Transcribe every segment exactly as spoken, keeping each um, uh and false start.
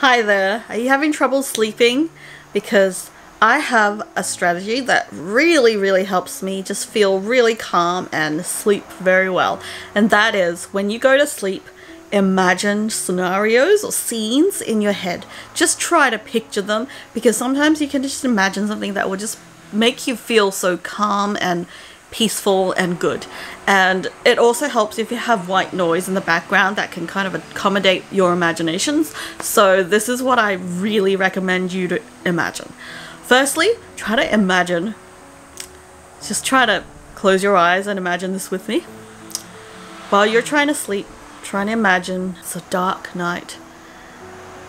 Hi there, are you having trouble sleeping? Because I have a strategy that really really helps me just feel really calm and sleep very well, and that is when you go to sleep, imagine scenarios or scenes in your head. Just try to picture them, because sometimes you can just imagine something that will just make you feel so calm and peaceful and good. And it also helps if you have white noise in the background that can kind of accommodate your imaginations. So this is what I really recommend you to imagine. Firstly, try to imagine, just try to close your eyes and imagine this with me. While you're trying to sleep, try to imagine it's a dark night.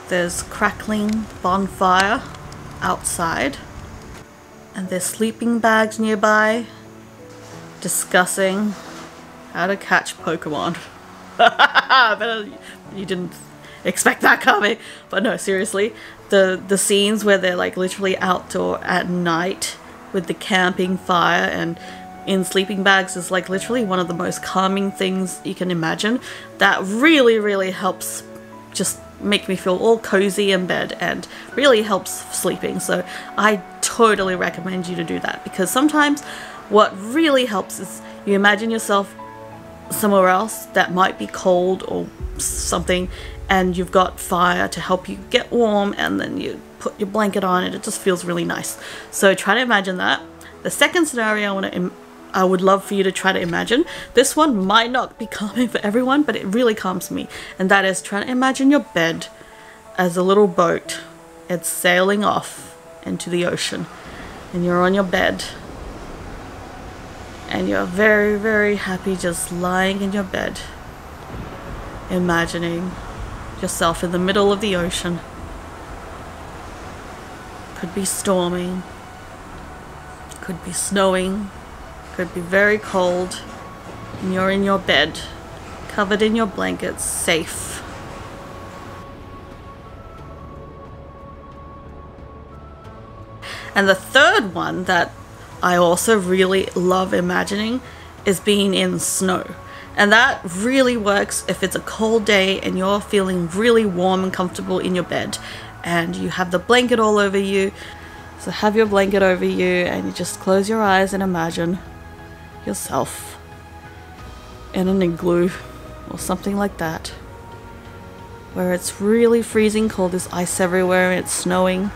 There's crackling bonfire outside, and there's sleeping bags nearby, discussing how to catch Pokemon. You didn't expect that coming, but no, seriously, the the scenes where they're like literally outdoor at night with the camping fire and in sleeping bags is like literally one of the most calming things you can imagine. That really really helps just make me feel all cozy in bed and really helps sleeping. So I totally recommend you to do that, because sometimes what really helps is you imagine yourself somewhere else that might be cold or something, and you've got fire to help you get warm, and then you put your blanket on and it just feels really nice. So try to imagine that. The second scenario I want to im I would love for you to try to imagine, this one might not be calming for everyone, but it really calms me, and that is try to imagine your bed as a little boat. It's sailing off into the ocean, and you're on your bed, and you're very very happy just lying in your bed, imagining yourself in the middle of the ocean. Could be storming, could be snowing, could be very cold, and you're in your bed, covered in your blankets, safe. And the third one that I also really love imagining is being in snow, and that really works if it's a cold day and you're feeling really warm and comfortable in your bed and you have the blanket all over you. So have your blanket over you and you just close your eyes and imagine yourself in an igloo or something like that, where it's really freezing cold, there's ice everywhere and it's snowing,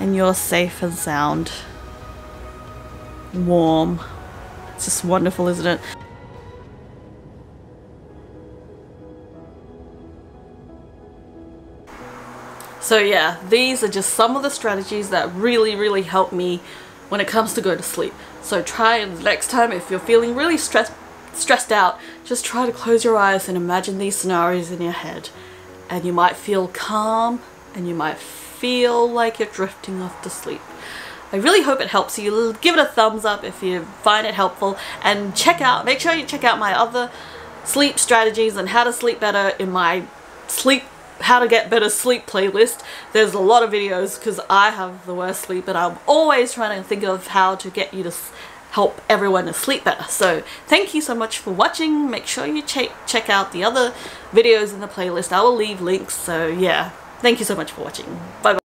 and you're safe and sound, warm. It's just wonderful, isn't it? So yeah, these are just some of the strategies that really really help me when it comes to go to sleep. So try, and next time if you're feeling really stressed stressed out, just try to close your eyes and imagine these scenarios in your head, and you might feel calm and you might feel like you're drifting off to sleep. I really hope it helps you. Give it a thumbs up if you find it helpful, and check out, make sure you check out my other sleep strategies and how to sleep better in my sleep, how to get better sleep playlist. There's a lot of videos because I have the worst sleep and I'm always trying to think of how to get you to help everyone to sleep better. So thank you so much for watching. Make sure you check check out the other videos in the playlist. I will leave links. So yeah, thank you so much for watching. Bye bye.